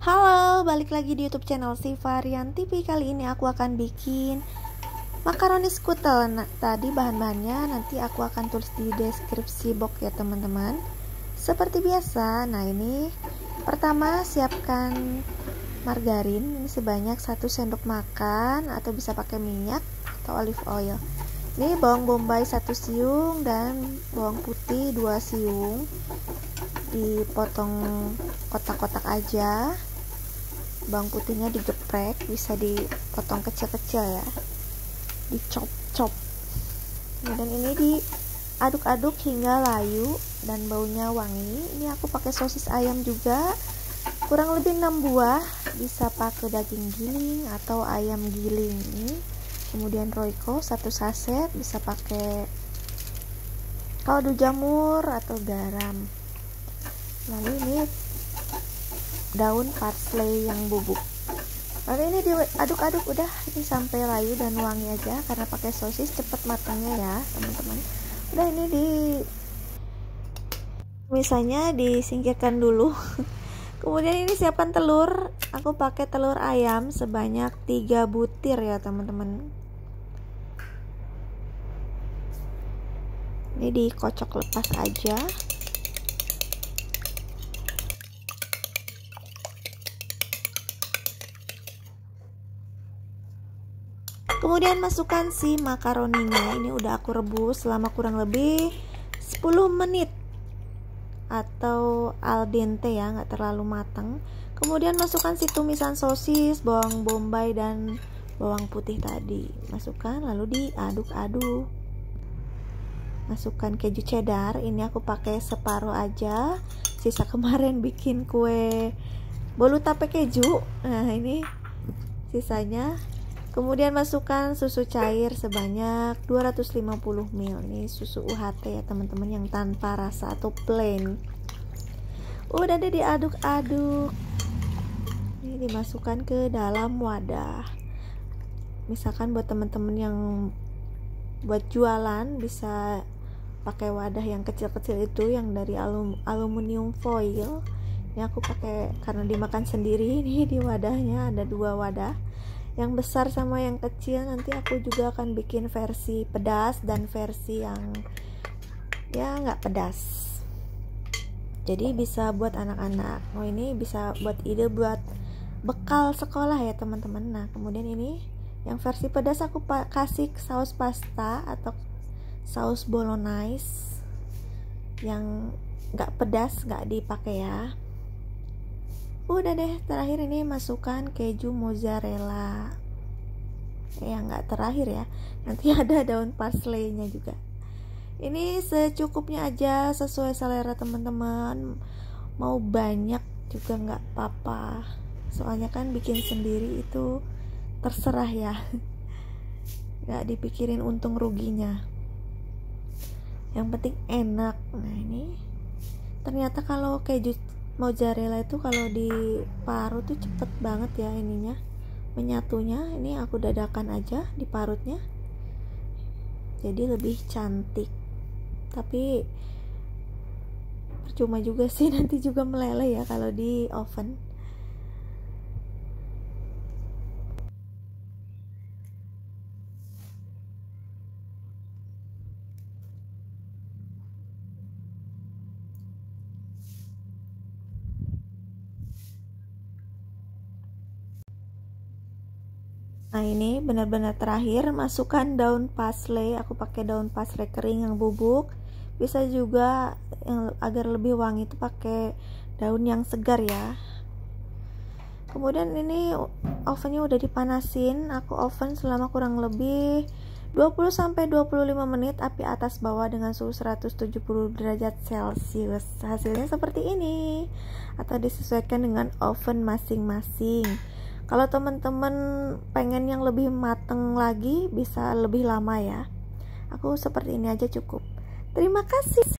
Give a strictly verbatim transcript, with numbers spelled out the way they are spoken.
Halo, balik lagi di YouTube channel Sivarian T V. Kali ini aku akan bikin macaroni skutel. Nah, tadi bahan-bahannya nanti aku akan tulis di deskripsi box ya teman-teman. Seperti biasa, nah ini pertama siapkan margarin, ini sebanyak satu sendok makan atau bisa pakai minyak atau olive oil. Ini bawang bombay satu siung dan bawang putih dua siung, dipotong kotak-kotak aja. Bawang putihnya digeprek, bisa dipotong kecil-kecil ya, dicop-cop. Kemudian ini diaduk-aduk hingga layu dan baunya wangi. Ini aku pakai sosis ayam juga, kurang lebih enam buah, bisa pakai daging giling atau ayam giling ini. Kemudian royco satu saset, bisa pakai kaldu jamur atau garam. Lalu ini daun parsley yang bubuk. Lalu ini diaduk-aduk, udah ini sampai layu dan wangi aja, karena pakai sosis cepat matangnya ya teman-teman. Udah ini di misalnya disingkirkan dulu. Kemudian ini siapkan telur. Aku pakai telur ayam sebanyak tiga butir ya teman-teman. Ini dikocok lepas aja. Kemudian masukkan si makaroninya. Ini udah aku rebus selama kurang lebih sepuluh menit atau al dente ya, nggak terlalu matang. Kemudian masukkan si tumisan sosis, bawang bombay dan bawang putih tadi. Masukkan lalu diaduk-aduk. Masukkan keju cheddar. Ini aku pakai separuh aja, sisa kemarin bikin kue bolu tape keju. Nah, ini sisanya. Kemudian masukkan susu cair sebanyak dua ratus lima puluh mililiter. Ini susu U H T ya teman-teman, yang tanpa rasa atau plain. Udah deh diaduk-aduk. Ini dimasukkan ke dalam wadah. Misalkan buat teman-teman yang buat jualan bisa pakai wadah yang kecil-kecil itu, yang dari alum aluminium foil. Ini aku pakai karena dimakan sendiri. Ini di wadahnya ada dua wadah, yang besar sama yang kecil. Nanti aku juga akan bikin versi pedas dan versi yang ya nggak pedas, jadi bisa buat anak-anak. Oh ini bisa buat ide buat bekal sekolah ya teman-teman. Nah kemudian ini yang versi pedas aku kasih saus pasta atau saus bolognese yang nggak pedas, nggak dipakai ya. Udah deh, terakhir ini masukkan keju mozzarella. Ya nggak terakhir ya, nanti ada daun parsley-nya juga. Ini secukupnya aja, sesuai selera teman-teman. Mau banyak juga nggak apa-apa, soalnya kan bikin sendiri itu terserah ya, nggak dipikirin untung ruginya, yang penting enak. Nah ini ternyata kalau keju mozzarella itu kalau diparut tuh cepet banget ya ininya, menyatunya. Ini aku dadakan aja diparutnya, jadi lebih cantik. Tapi percuma juga sih, nanti juga meleleh ya kalau di oven. Nah ini benar-benar terakhir, masukkan daun parsley. Aku pakai daun parsley kering yang bubuk, bisa juga yang agar lebih wangi itu pakai daun yang segar ya. Kemudian ini ovennya udah dipanasin. Aku oven selama kurang lebih dua puluh sampai dua puluh lima menit, api atas bawah dengan suhu seratus tujuh puluh derajat Celcius. Hasilnya seperti ini, atau disesuaikan dengan oven masing-masing. Kalau teman-teman pengen yang lebih mateng lagi, bisa lebih lama ya. Aku seperti ini aja cukup. Terima kasih.